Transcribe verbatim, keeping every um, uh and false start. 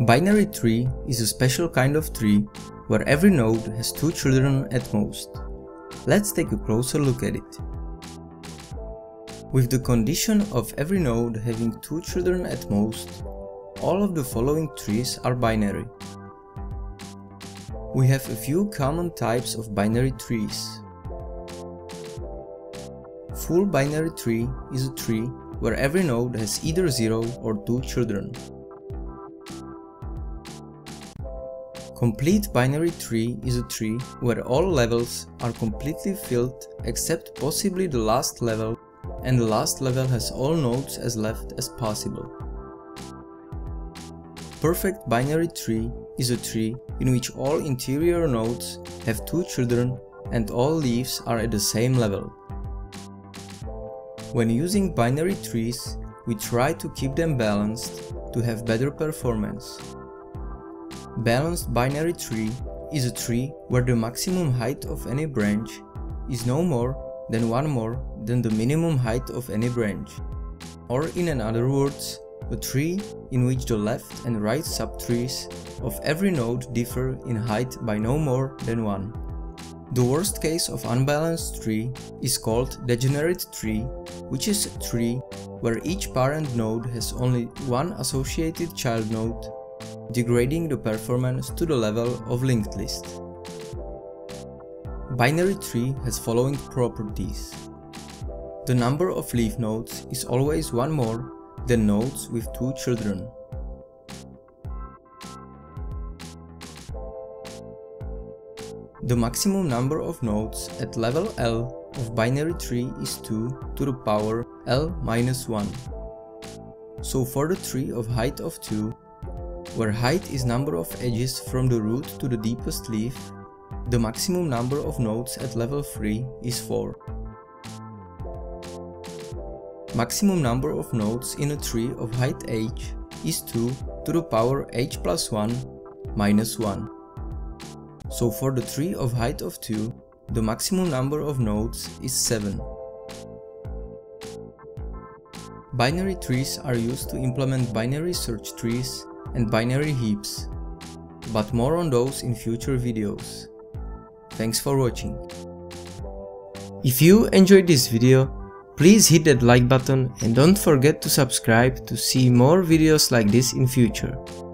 Binary tree is a special kind of tree where every node has two children at most. Let's take a closer look at it. With the condition of every node having two children at most, all of the following trees are binary. We have a few common types of binary trees. Full binary tree is a tree where every node has either zero or two children. Complete binary tree is a tree where all levels are completely filled except possibly the last level, and the last level has all nodes as left as possible. Perfect binary tree is a tree in which all interior nodes have two children and all leaves are at the same level. When using binary trees, we try to keep them balanced to have better performance. Balanced binary tree is a tree where the maximum height of any branch is no more than one more than the minimum height of any branch. Or in other words, a tree in which the left and right subtrees of every node differ in height by no more than one. The worst case of unbalanced tree is called degenerate tree, which is a tree where each parent node has only one associated child node, degrading the performance to the level of linked list. Binary tree has following properties. The number of leaf nodes is always one more than nodes with two children. The maximum number of nodes at level L of binary tree is two to the power L minus one. So for the tree of height of two, where height is number of edges from the root to the deepest leaf, the maximum number of nodes at level three is four. Maximum number of nodes in a tree of height h is two to the power h plus one minus one. So for the tree of height of two, the maximum number of nodes is seven. Binary trees are used to implement binary search trees and binary heaps, but more on those in future videos. Thanks for watching. If you enjoyed this video, please hit that like button and don't forget to subscribe to see more videos like this in future.